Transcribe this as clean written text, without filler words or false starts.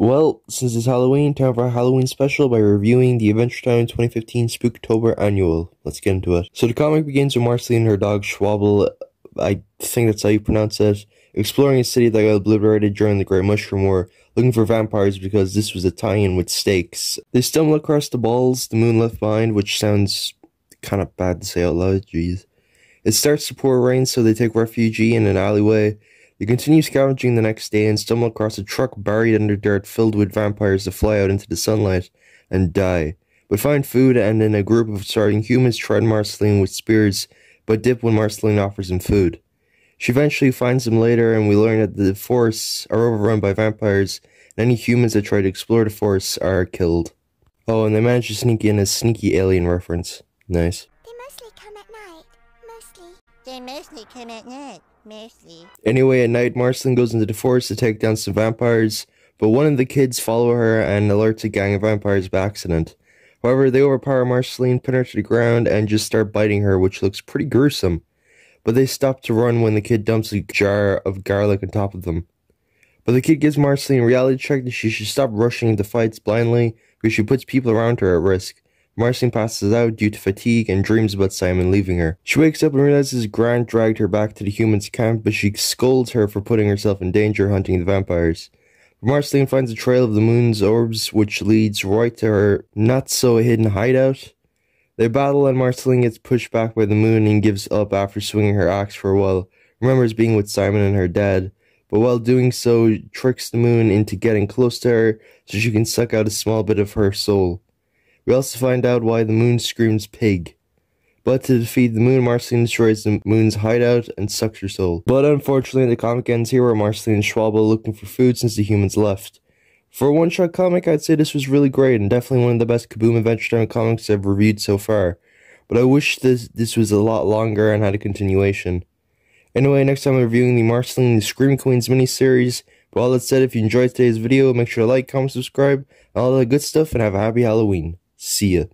Well, since it's Halloween, time for our Halloween special by reviewing the Adventure Time 2015 Spooktober Annual. Let's get into it. So the comic begins with Marceline and her dog Schwabble, I think that's how you pronounce it, exploring a city that got obliterated during the Great Mushroom War, looking for vampires because this was a tie-in with Stakes. They stumble across the balls the moon left behind, which sounds kind of bad to say out loud, jeez. It starts to pour rain, so they take refuge in an alleyway. They continue scavenging the next day and stumble across a truck buried under dirt filled with vampires that fly out into the sunlight and die, but find food, and then a group of starving humans try Marceline with spears, but dip when Marceline offers them food. She eventually finds them later, and we learn that the forests are overrun by vampires, and any humans that try to explore the forests are killed. Oh, and they manage to sneak in a sneaky alien reference. Nice. They mostly come at night. Anyway, at night, Marceline goes into the forest to take down some vampires, but one of the kids follow her and alerts a gang of vampires by accident. However, they overpower Marceline, pin her to the ground, and just start biting her, which looks pretty gruesome. But they stop to run when the kid dumps a jar of garlic on top of them. But the kid gives Marceline a reality check that she should stop rushing into fights blindly, because she puts people around her at risk. Marceline passes out due to fatigue and dreams about Simon leaving her. She wakes up and realizes Grant dragged her back to the humans' camp, but she scolds her for putting herself in danger hunting the vampires. Marceline finds a trail of the moon's orbs, which leads right to her not-so-hidden hideout. They battle, and Marceline gets pushed back by the moon and gives up after swinging her axe for a while, remembers being with Simon and her dad, but while doing so, tricks the moon into getting close to her so she can suck out a small bit of her soul. We also find out why the moon screams pig. But to defeat the moon, Marceline destroys the moon's hideout and sucks her soul. But unfortunately, the comic ends here, where Marceline and Schwabble are looking for food since the humans left. For a one-shot comic, I'd say this was really great and definitely one of the best Kaboom Adventure Time comics I've reviewed so far. But I wish this was a lot longer and had a continuation. Anyway, next time I'm reviewing the Marceline and the Scream Queens miniseries. But all that said, if you enjoyed today's video, make sure to like, comment, subscribe, and all that good stuff, and have a happy Halloween. See ya.